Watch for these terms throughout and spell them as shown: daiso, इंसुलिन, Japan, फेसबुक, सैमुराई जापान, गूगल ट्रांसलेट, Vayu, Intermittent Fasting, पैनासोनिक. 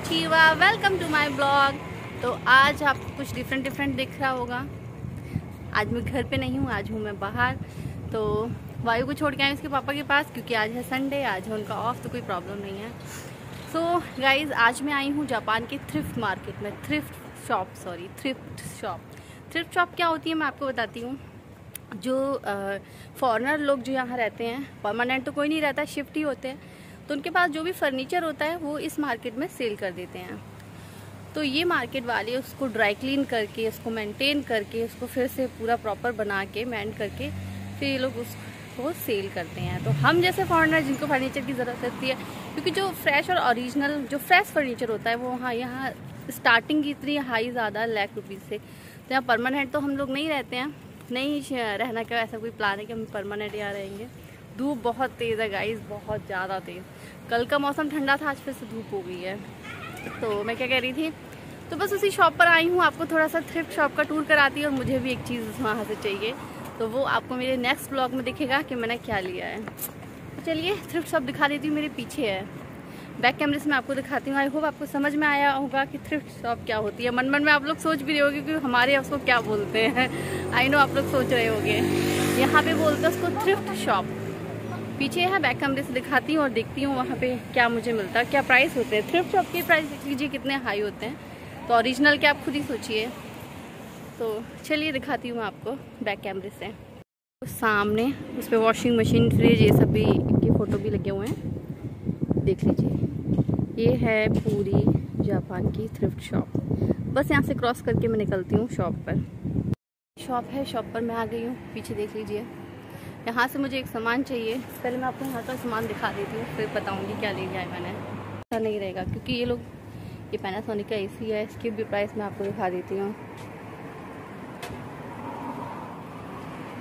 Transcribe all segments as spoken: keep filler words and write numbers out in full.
konnichiwa, welcome to my blog. तो आज आपको कुछ डिफरेंट डिफरेंट दिख रहा होगा। आज मैं घर पे नहीं हूँ, आज हूँ मैं बाहर। तो वायु को छोड़ के आए उसके पापा के पास, क्योंकि आज है संडे, आज है उनका ऑफ, तो कोई प्रॉब्लम नहीं है। सो so, गाइज आज मैं आई हूँ जापान के थ्रिफ्ट मार्केट में, thrift shop sorry thrift shop thrift shop क्या होती है मैं आपको बताती हूँ। जो फॉरेनर लोग जो यहाँ रहते हैं, परमानेंट तो कोई नहीं रहता, शिफ्ट ही होते हैं, तो उनके पास जो भी फर्नीचर होता है वो इस मार्केट में सेल कर देते हैं। तो ये मार्केट वाले उसको ड्राई क्लीन करके, उसको मेंटेन करके, उसको फिर से पूरा प्रॉपर बना के मेंट करके फिर ये लोग उसको सेल करते हैं। तो हम जैसे फॉरेनर जिनको फर्नीचर की ज़रूरत रहती है, क्योंकि जो फ्रेश और ओरिजिनल जो फ्रेश फर्नीचर होता है वो हाँ यहाँ स्टार्टिंग की इतनी हाई ज़्यादा लाख रुपीज़ से। तो यहाँ परमानेंट तो हम लोग नहीं रहते हैं, नहीं रहना का ऐसा कोई प्लान है कि हम परमानेंट यहाँ रहेंगे। धूप बहुत तेज़ है गाइस, बहुत ज़्यादा तेज़। कल का मौसम ठंडा था, आज फिर से धूप हो गई है। तो मैं क्या कह रही थी, तो बस उसी शॉप पर आई हूँ, आपको थोड़ा सा थ्रिफ्ट शॉप का टूर कराती है, और मुझे भी एक चीज़ वहाँ से चाहिए, तो वो आपको मेरे नेक्स्ट ब्लॉग में दिखेगा कि मैंने क्या लिया है। तो चलिए थ्रिफ्ट शॉप दिखा देती हूँ, मेरे पीछे है, बैक कैमरे से मैं आपको दिखाती हूँ। आई होप आपको समझ में आया होगा कि थ्रिफ्ट शॉप क्या होती है। मन मन में आप लोग सोच भी रहे होगे कि हमारे उसको क्या बोलते हैं। आई नो आप लोग सोच रहे होगे, यहाँ पे बोलते हैं उसको थ्रिफ्ट शॉप। पीछे है, बैक कैमरे से दिखाती हूँ और देखती हूँ वहाँ पे क्या मुझे मिलता है, क्या प्राइस होते हैं थ्रिफ्ट शॉप के। प्राइस देख लीजिए कितने हाई होते हैं, तो ओरिजिनल के आप खुद ही सोचिए। तो चलिए दिखाती हूँ मैं आपको बैक कैमरे से। सामने उस पर वॉशिंग मशीन, फ्रिज, ये सब भी के फ़ोटो भी लगे हुए हैं, देख लीजिए। ये है पूरी जापान की थ्रिफ्ट शॉप। बस यहाँ से क्रॉस करके मैं निकलती हूँ शॉप पर। शॉप है, शॉप पर मैं आ गई हूँ, पीछे देख लीजिए। यहाँ से मुझे एक सामान चाहिए, पहले मैं आपको यहाँ का सामान दिखा देती हूँ, फिर बताऊँगी क्या ले लिया है मैंने। अच्छा नहीं रहेगा क्योंकि ये लोग, ये पैनासोनिक का ए सी है, इसकी भी प्राइस मैं आपको दिखा देती हूँ।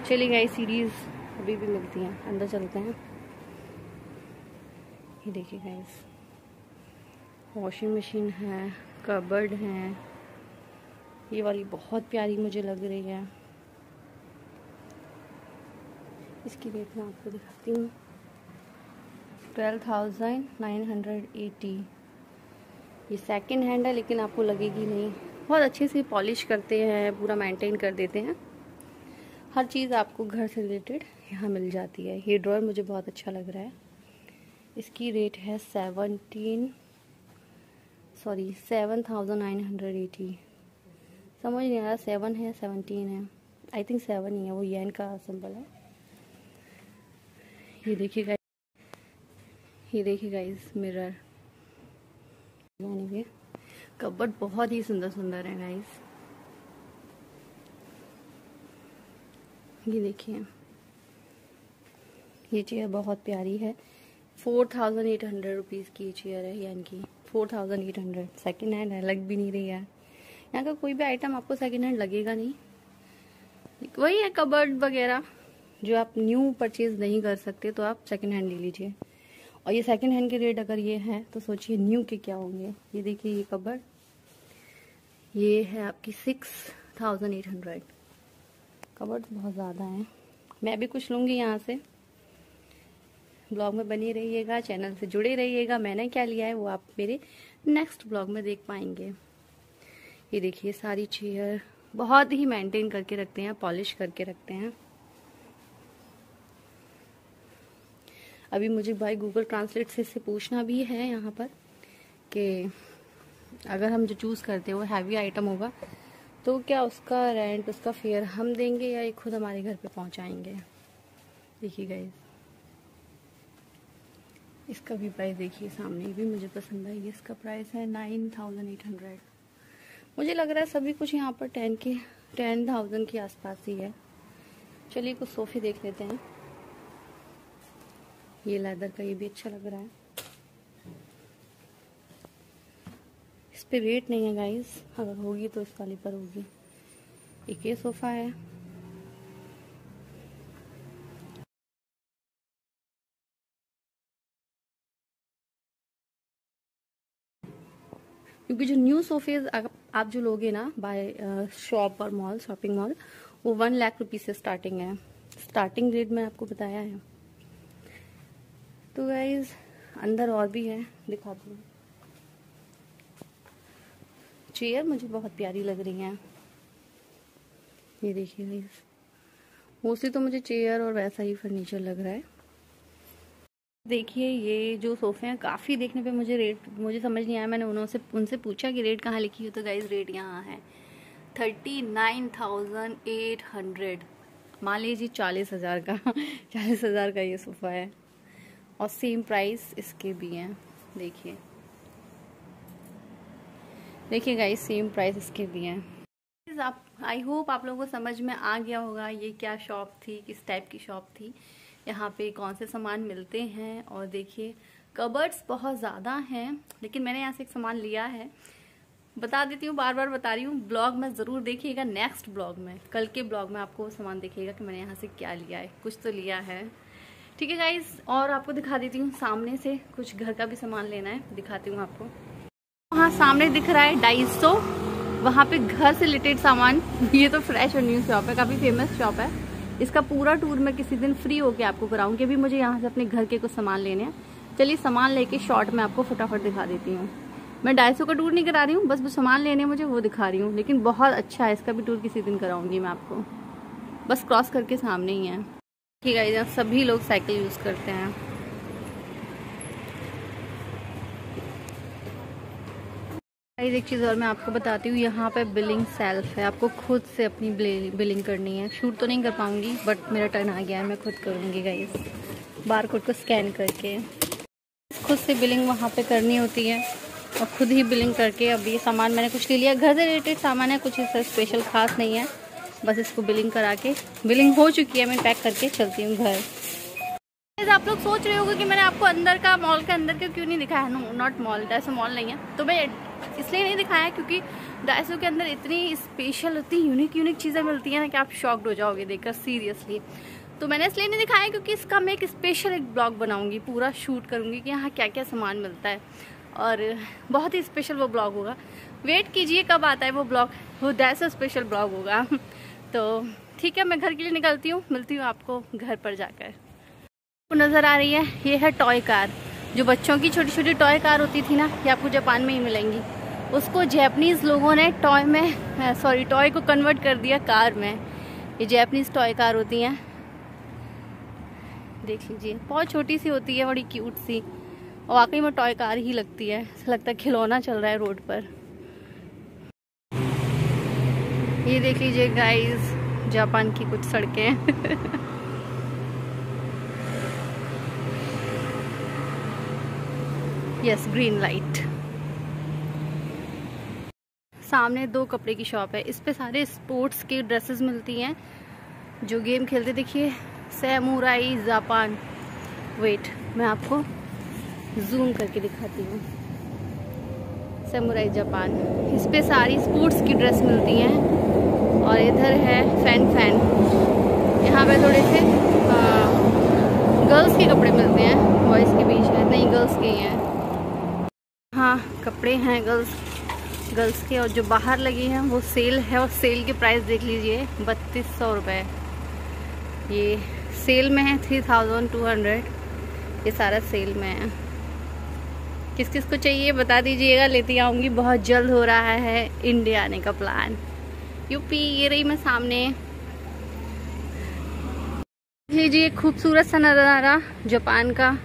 चली गई सीरीज़ अभी भी मिलती हैं, अंदर चलते हैं। ये देखिए गाइस, वॉशिंग मशीन है, कबर्ड है, ये वाली बहुत प्यारी मुझे लग रही है, इसकी रेट मैं आपको दिखाती हूँ। Twelve thousand nine hundred eighty. ये सेकंड हैंड है लेकिन आपको लगेगी नहीं, बहुत अच्छे से पॉलिश करते हैं, पूरा मेंटेन कर देते हैं। हर चीज़ आपको घर से रिलेटेड यहाँ मिल जाती है। ये ड्रॉअर मुझे बहुत अच्छा लग रहा है, इसकी रेट है seventeen sorry seven thousand nine hundred eighty. समझ नहीं आ रहा, सेवन है सेवनटीन है, आई थिंक सेवन ही है, वो येन का सिंबल है। ये देखिए गाइस, ये देखिए गाइस मिरर, यानी कि कबर्ड बहुत ही सुंदर सुंदर है गाइस। ये देखिए, ये चेयर बहुत प्यारी है, four thousand eight hundred rupees की चेयर है, यानी कि four thousand eight hundred. Second hand है, लग भी नहीं रही है। यहाँ का कोई भी आइटम आपको सेकेंड हैंड लगेगा नहीं, वही है कबर्ड वगैरह जो आप न्यू परचेज नहीं कर सकते, तो आप सेकेंड हैंड ले लीजिए। और ये सेकेंड हैंड के रेट अगर ये हैं तो सोचिए न्यू के क्या होंगे। ये देखिए, ये कबर्ड, ये है आपकी six thousand eight hundred. Cupboard बहुत ज़्यादा है, मैं भी कुछ लूँगी यहाँ से। ब्लॉग में बने रहिएगा, चैनल से जुड़े रहिएगा, मैंने क्या लिया है वो आप मेरे नेक्स्ट ब्लॉग में देख पाएंगे। ये देखिए सारी चेयर बहुत ही मेंटेन करके रखते हैं, पॉलिश करके रखते हैं। अभी मुझे भाई गूगल ट्रांसलेट से इससे पूछना भी है यहाँ पर कि अगर हम जो चूज़ करते हैं वो हैवी आइटम होगा तो क्या उसका रेंट, उसका फेयर हम देंगे या ये खुद हमारे घर पे पहुँचाएंगे। देखिए गाइस, इसका भी प्राइस देखिए, सामने भी मुझे पसंद आई। इसका प्राइस है नाइन थाउजेंड एट हंड्रेड। मुझे लग रहा है सभी कुछ यहाँ पर टेन के टेन थाउजेंड के आसपास ही है। चलिए कुछ सोफे देख लेते हैं। ये लेदर का, ये भी अच्छा लग रहा है। इस पर रेट नहीं है गाइस, अगर होगी तो इस वाली पर होगी। एक ये सोफा है, क्योंकि जो न्यू सोफेज आप जो लोगे ना बाय शॉप और मॉल, शॉपिंग मॉल, वो वन लाख रुपीज से स्टार्टिंग है। स्टार्टिंग रेट मैं आपको बताया है। तो गाइज अंदर और भी है, दिखाती हूँ। चेयर मुझे बहुत प्यारी लग रही है। ये देखिए गाइस, मोस्टली तो मुझे चेयर और वैसा ही फर्नीचर लग रहा है। देखिए ये जो सोफे हैं काफ़ी देखने पे मुझे रेट मुझे समझ नहीं आया। मैंने उनसे उनसे पूछा कि रेट कहाँ लिखी हो, तो गाइस रेट यहाँ है thirty nine thousand eight hundred. मान लीजिए चालीस हज़ार का चालीस हज़ार का ये सोफ़ा है और सेम प्राइस इसके भी हैं। देखिए देखिए गाइस, सेम प्राइस इसके भी हैं। आप आई होप आप लोगों को समझ में आ गया होगा ये क्या शॉप थी, किस टाइप की शॉप थी, यहाँ पे कौन से सामान मिलते हैं। और देखिए कबर्ड्स बहुत ज़्यादा हैं, लेकिन मैंने यहाँ से एक सामान लिया है, बता देती हूँ, बार बार बता रही हूँ, ब्लॉग में ज़रूर देखिएगा, नेक्स्ट ब्लॉग में, कल के ब्लॉग में आपको वो सामान देखिएगा कि मैंने यहाँ से क्या लिया है। कुछ तो लिया है, ठीक है गाइज़। और आपको दिखा देती हूँ सामने से, कुछ घर का भी सामान लेना है, दिखाती हूँ आपको। वहाँ सामने दिख रहा है डाइसो, वहाँ पे घर से रिलेटेड सामान, ये तो फ्रेश और न्यू शॉप है, काफ़ी फेमस शॉप है। इसका पूरा टूर मैं किसी दिन फ्री होके आपको कराऊंगी। अभी मुझे यहाँ से अपने घर के कुछ सामान लेने हैं। चलिए सामान लेके शॉर्ट में आपको फटाफट दिखा देती हूँ। मैं डाइसो का टूर नहीं करा रही हूँ, बस वो सामान लेने मुझे वो दिखा रही हूँ, लेकिन बहुत अच्छा है, इसका भी टूर किसी दिन कराऊंगी मैं आपको। बस क्रॉस करके सामने ही है। ठीक है गाइस, सभी लोग साइकिल यूज़ करते हैं। एक चीज़ और मैं आपको बताती हूँ, यहाँ पे बिलिंग सेल्फ है, आपको खुद से अपनी बिलिंग करनी है। शूट तो नहीं कर पाऊँगी, बट मेरा टर्न आ गया है, मैं खुद करूँगी गाइस, बारकोड को स्कैन करके खुद से बिलिंग वहाँ पे करनी होती है और खुद ही बिलिंग करके। अब ये सामान मैंने कुछ ले लिया, घर से रिलेटेड सामान है, कुछ इसका स्पेशल खास नहीं है, बस इसको बिलिंग करा के, बिलिंग हो चुकी है, मैं पैक करके चलती हूँ घर। आप लोग सोच रहे होंगे कि मैंने आपको अंदर का, मॉल के अंदर का क्यों नहीं दिखाया। No, not mall, Daiso mall नहीं है, तो मैं इसलिए नहीं दिखाया क्योंकि डाइसो के अंदर इतनी स्पेशल, इतनी यूनिक यूनिक चीज़ें मिलती हैं ना कि आप शॉक्ड हो जाओगे देखकर, सीरियसली। तो मैंने इसलिए नहीं दिखाया क्योंकि इसका मैं एक स्पेशल एक ब्लॉग बनाऊंगी, पूरा शूट करूंगी कि यहाँ क्या क्या सामान मिलता है, और बहुत ही स्पेशल वो ब्लॉग होगा। वेट कीजिए कब आता है वो ब्लॉग, वो डाइसो स्पेशल ब्लॉग होगा। तो ठीक है, मैं घर के लिए निकलती हूँ, मिलती हूँ आपको घर पर जाकर। नज़र आ रही है, ये है टॉय कार, जो बच्चों की छोटी छोटी टॉय कार होती थी ना, ये आपको जापान में ही मिलेंगी। उसको जैपनीज़ लोगों ने टॉय में, सॉरी टॉय को कन्वर्ट कर दिया कार में। ये जैपनीज़ टॉय कार होती हैं, देख लीजिए, बहुत छोटी सी होती है, बड़ी क्यूट सी, और वाकई में टॉय कार ही लगती है, ऐसा लगता है खिलौना चल रहा है रोड पर। ये देख लीजिए गाइस, जापान की कुछ सड़कें। Yes, green light. सामने दो कपड़े की शॉप है, इस पे सारे स्पोर्ट्स के ड्रेसेस मिलती हैं, जो गेम खेलते, देखिए सैमुराई जापान। वेट, मैं आपको जूम करके दिखाती हूँ। सैमुराई जापान, इस पे सारी स्पोर्ट्स की ड्रेस मिलती हैं। और इधर है फैन फैन, यहाँ पे थोड़े से गर्ल्स के कपड़े मिलते हैं, बॉयज़ के बीच में नहीं, गर्ल्स के ही हैं। हाँ, कपड़े हैं गर्ल्स गर्ल्स के, और जो बाहर लगे हैं वो सेल है, और सेल के प्राइस देख लीजिए बत्तीस सौ रुपये, ये सेल में है थ्री थाउजेंड टू हंड्रेड, ये सारा सेल में है। किस किस को चाहिए बता दीजिएगा, लेती आऊँगी, बहुत जल्द हो रहा है इंडिया आने का प्लान, यूपी। ये रही मैं सामने, देख लीजिए खूबसूरत सा नज़ारा जापान का।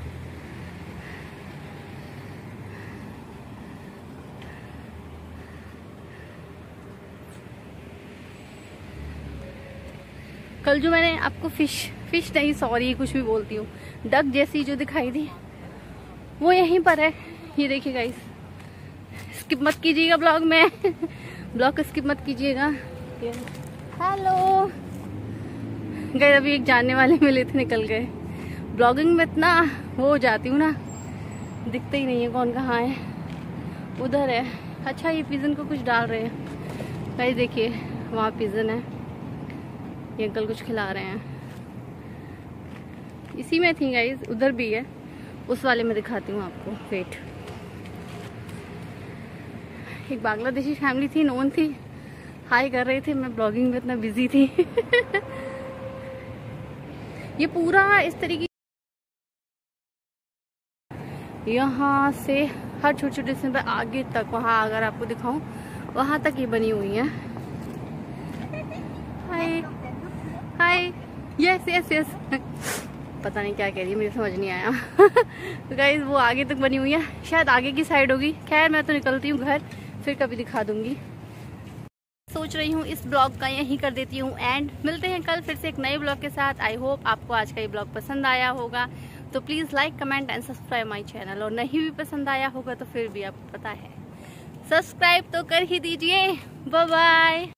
कल जो मैंने आपको फिश फिश नहीं सॉरी कुछ भी बोलती हूँ, डक जैसी जो दिखाई थी, वो यहीं पर है। ये देखिए गाइस, स्किप मत कीजिएगा ब्लॉग में ब्लॉग स्किप मत कीजिएगा। हेलो गाइस, अभी एक जानने वाले मिले थे, निकल गए। ब्लॉगिंग में इतना वो हो जाती हूँ ना, दिखता ही नहीं है कौन कहाँ है। उधर है, अच्छा ये पिजन को कुछ डाल रहे हैं गाइस, देखिए वहाँ पिजन है, ये अंकल कुछ खिला रहे हैं। इसी में थी गाइस, उधर भी है, उस वाले में दिखाती हूँ आपको। वेट, एक बांग्लादेशी फैमिली थी, नॉन थी, हाय कर रहे थे, मैं ब्लॉगिंग में इतना बिजी थी। ये पूरा इस तरीके, यहाँ से हर छोटे छोटे से आगे तक, वहाँ अगर आपको दिखाऊं वहाँ तक ही बनी हुई है। हाय हाय, यस यस यस। पता नहीं क्या कह रही है, मुझे समझ नहीं आया। तो गाइस वो आगे तक बनी हुई है, शायद आगे की साइड होगी। खैर मैं तो निकलती हूँ घर, फिर कभी दिखा दूंगी। सोच रही हूँ इस ब्लॉग का यहीं कर देती हूँ एंड। मिलते हैं कल फिर से एक नए ब्लॉग के साथ। आई होप आपको आज का ये ब्लॉग पसंद आया होगा, तो please like comment and subscribe my channel. और नहीं भी पसंद आया होगा तो फिर भी आपको पता है, सब्सक्राइब तो कर ही दीजिए। Bye bye.